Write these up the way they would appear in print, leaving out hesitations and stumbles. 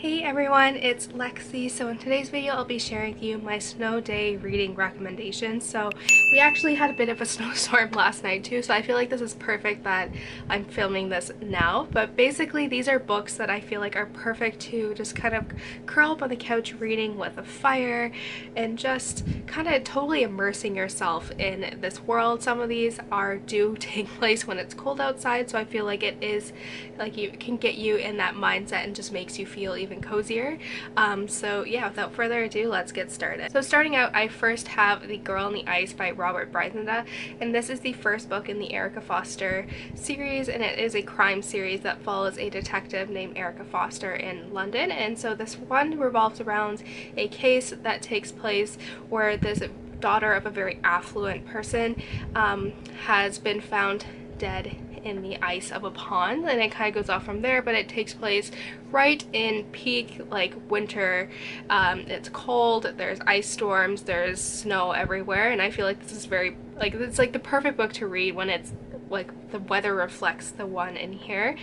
Hey everyone, it's Lexi. So in today's video I'll be sharing with you my snow day reading recommendations. So we actually had a bit of a snowstorm last night too, so I feel like this is perfect that I'm filming this now. But basically these are books that I feel like are perfect to just kind of curl up on the couch reading with a fire and just kind of totally immersing yourself in this world. Some of these do take place when it's cold outside, so I feel like it is like you can get you in that mindset and just makes you feel even cozier. So yeah, without further ado, let's get started. So starting out, I first have The Girl on the Ice by Robert Bryndza, and this is the first book in the Erika Foster series, and it is a crime series that follows a detective named Erika Foster in London. And so this one revolves around a case that takes place where this daughter of a very affluent person has been found dead in the ice of a pond, and it kind of goes off from there. But it takes place right in peak like winter. It's cold, there's ice storms, there's snow everywhere, and I feel like this is very like it's like the perfect book to read when it's like the weather reflects the one in here.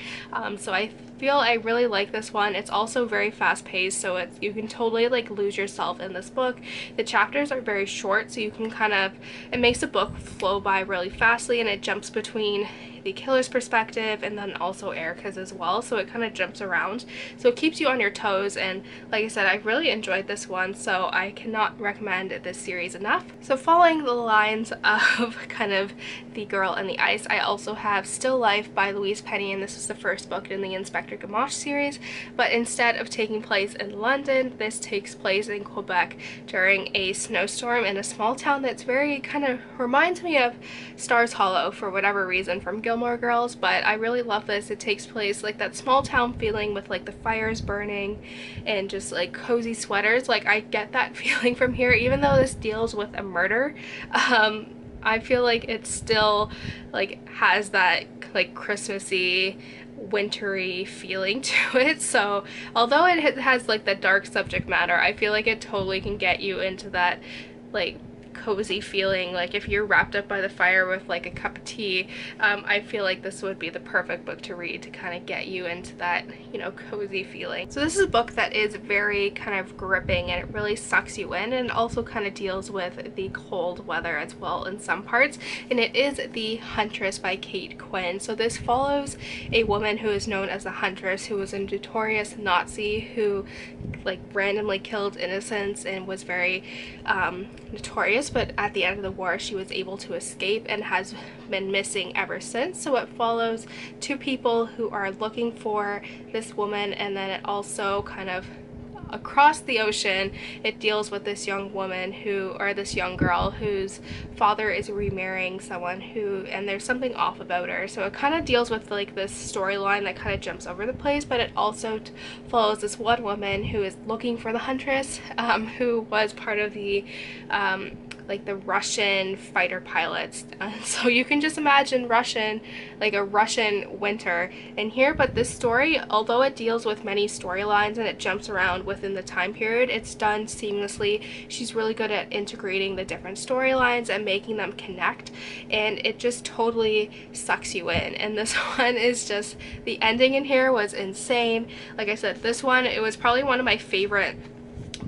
So I feel I really like this one. It's also very fast paced, so it's you can totally like lose yourself in this book. The chapters are very short, so you can kind of it makes the book flow by really fastly, and it jumps between the killer's perspective and then also Erika's as well, so it kind of jumps around, so it keeps you on your toes. And like I said, I really enjoyed this one, so I cannot recommend this series enough. So following the lines of kind of The Girl and the Ice, I also have Still Life by Louise Penny, and this is the first book in the Inspector Gamache series, but instead of taking place in London, this takes place in Quebec during a snowstorm in a small town that's very kind of reminds me of Stars Hollow for whatever reason from Gilmore Girls. But I really love this. It takes place like that small town feeling with like the fires burning and just like cozy sweaters. Like I get that feeling from here, even though this deals with a murder. I feel like it still like has that like Christmassy wintery feeling to it. So although it has like the dark subject matter, I feel like it totally can get you into that like cozy feeling, like if you're wrapped up by the fire with like a cup of tea. I feel like this would be the perfect book to read to kind of get you into that, you know, cozy feeling. So this is a book that is very kind of gripping, and it really sucks you in, and also kind of deals with the cold weather as well in some parts. And it is The Huntress by Kate Quinn. So this follows a woman who is known as the Huntress, who was a notorious Nazi who like randomly killed innocents and was very notorious. But at the end of the war, she was able to escape and has been missing ever since. So it follows two people who are looking for this woman, and then it also kind of across the ocean it deals with this young woman who or this young girl whose father is remarrying someone who and there's something off about her. So it kind of deals with like this storyline that kind of jumps over the place, but it also follows this one woman who is looking for the Huntress, who was part of the like the Russian fighter pilots. So you can just imagine a Russian winter in here. But this story, although it deals with many storylines and it jumps around within the time period, it's done seamlessly. She's really good at integrating the different storylines and making them connect, and it just totally sucks you in. And this one is just the ending in here was insane. Like I said, this one, it was probably one of my favorite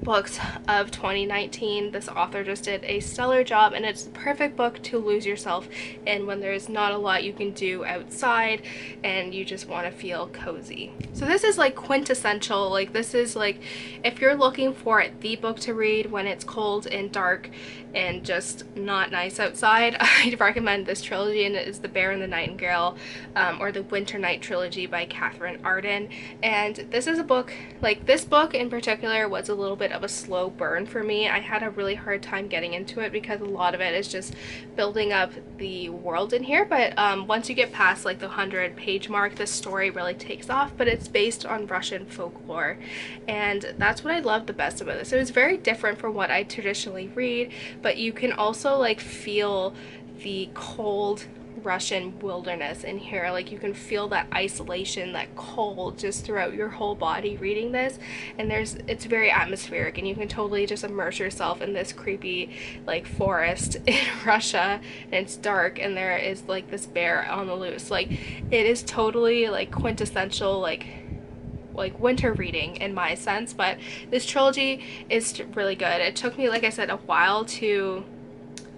books of 2019. This author just did a stellar job, and it's the perfect book to lose yourself in when there's not a lot you can do outside and you just want to feel cozy. So this is like quintessential, like this is like if you're looking for the book to read when it's cold and dark and just not nice outside, I'd recommend this trilogy, and it is The Bear and the Nightingale, or The Winter Night Trilogy by Katherine Arden. And this is a book, like this book in particular was a little bit of a slow burn for me. I had a really hard time getting into it because a lot of it is just building up the world in here. But once you get past like the 100-page mark, this story really takes off. But it's based on Russian folklore, and that's what I loved the best about this. It was very different from what I traditionally read, but you can also like feel the cold Russian wilderness in here. Like you can feel that isolation, that cold just throughout your whole body reading this. And it's very atmospheric, and you can totally just immerse yourself in this creepy like forest in Russia, and it's dark, and there is like this bear on the loose. Like it is totally like quintessential like like winter reading in my sense, but this trilogy is really good. It took me, like I said, a while to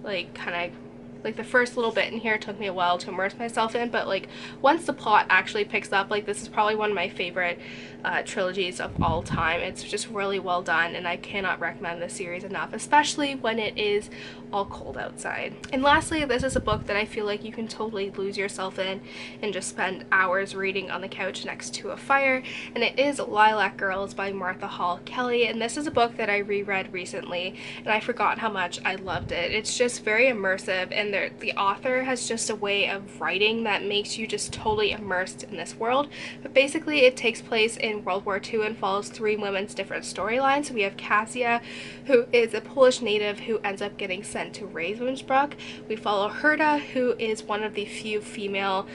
like kind of like the first little bit in here took me a while to immerse myself in, but like once the plot actually picks up, like this is probably one of my favorite trilogies of all time. It's just really well done, and I cannot recommend this series enough, especially when it is all cold outside. And lastly, this is a book that I feel like you can totally lose yourself in and just spend hours reading on the couch next to a fire, and it is Lilac Girls by Martha Hall Kelly. And this is a book that I reread recently, and I forgot how much I loved it. It's just very immersive, and the author has just a way of writing that makes you just totally immersed in this world. But basically it takes place in World War II and follows three women's different storylines. So we have Kasia, who is a Polish native who ends up getting sent to Ravensbrück. We follow Hrta, who is one of the few female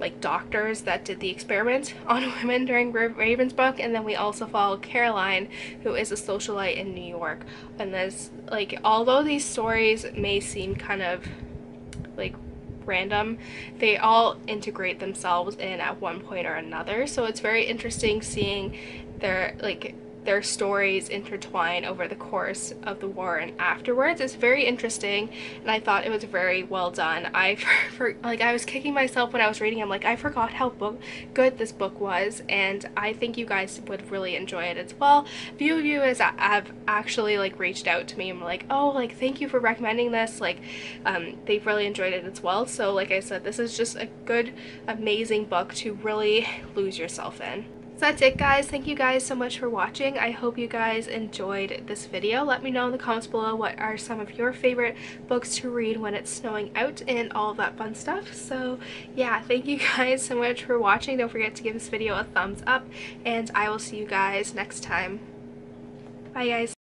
like doctors that did the experiment on women during Ravensbrück, and then we also follow Caroline, who is a socialite in New York. And this, like, although these stories may seem kind of like random, they all integrate themselves in at one point or another, so it's very interesting seeing their stories intertwine over the course of the war and afterwards. It's very interesting, and I thought it was very well done. I was kicking myself when I was reading. I'm like, I forgot how good this book was, and I think you guys would really enjoy it as well. A few of you have actually like reached out to me and were like, oh, like thank you for recommending this, like they've really enjoyed it as well. So like I said, this is just a good, amazing book to really lose yourself in. So that's it, guys. Thank you guys so much for watching. I hope you guys enjoyed this video. Let me know in the comments below what are some of your favorite books to read when it's snowing out and all of that fun stuff. So yeah, thank you guys so much for watching. Don't forget to give this video a thumbs up, and I will see you guys next time. Bye guys.